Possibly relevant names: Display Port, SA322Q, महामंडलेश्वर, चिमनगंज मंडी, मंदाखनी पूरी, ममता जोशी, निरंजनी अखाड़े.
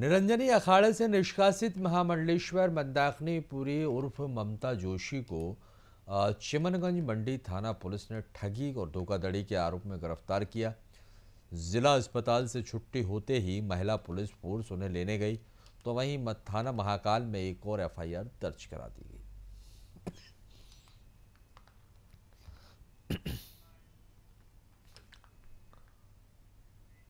निरंजनी अखाड़े से निष्कासित महामंडलेश्वर मंदाखनी पूरी उर्फ ममता जोशी को चिमनगंज मंडी थाना पुलिस ने ठगी और धोखाधड़ी के आरोप में गिरफ्तार किया। जिला अस्पताल से छुट्टी होते ही महिला पुलिस फोर्स उन्हें लेने गई तो वहीं थाना महाकाल में एक और एफआईआर दर्ज करा दी गई।